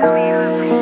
Tell me how